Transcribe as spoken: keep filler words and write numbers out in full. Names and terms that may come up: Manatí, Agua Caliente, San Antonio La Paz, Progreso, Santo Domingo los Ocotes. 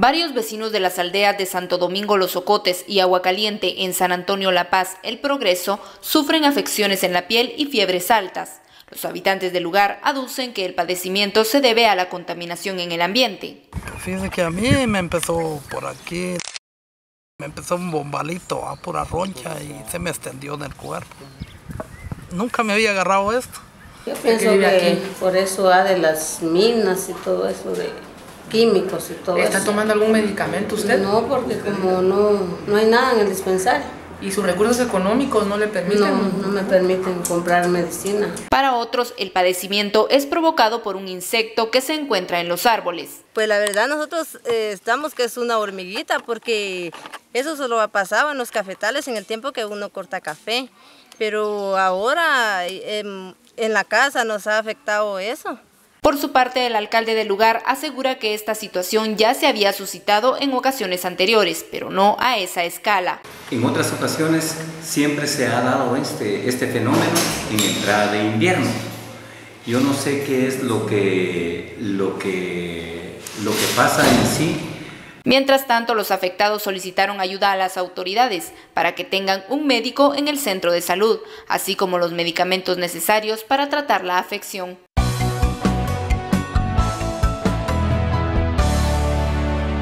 Varios vecinos de las aldeas de Santo Domingo los Ocotes y Agua Caliente en San Antonio La Paz, El Progreso, sufren afecciones en la piel y fiebres altas. Los habitantes del lugar aducen que el padecimiento se debe a la contaminación en el ambiente. Fíjense que a mí me empezó por aquí, me empezó un bombalito a pura roncha y se me extendió en el cuerpo. Nunca me había agarrado esto. Yo pienso que aquí por eso ha de las minas y todo eso de químicos y todo. ¿Está eso. tomando algún medicamento usted? No, porque como no, no hay nada en el dispensario. ¿Y sus recursos económicos no le permiten? No, no me permiten comprar medicina. Para otros, el padecimiento es provocado por un insecto que se encuentra en los árboles. Pues la verdad nosotros eh, estamos que es una hormiguita, porque eso solo ha pasado en los cafetales en el tiempo que uno corta café. Pero ahora eh, en la casa nos ha afectado eso. Por su parte, el alcalde del lugar asegura que esta situación ya se había suscitado en ocasiones anteriores, pero no a esa escala. En otras ocasiones siempre se ha dado este, este fenómeno en entrada de invierno. Yo no sé qué es lo que, lo que, lo que pasa en sí. Mientras tanto, los afectados solicitaron ayuda a las autoridades para que tengan un médico en el centro de salud, así como los medicamentos necesarios para tratar la afección.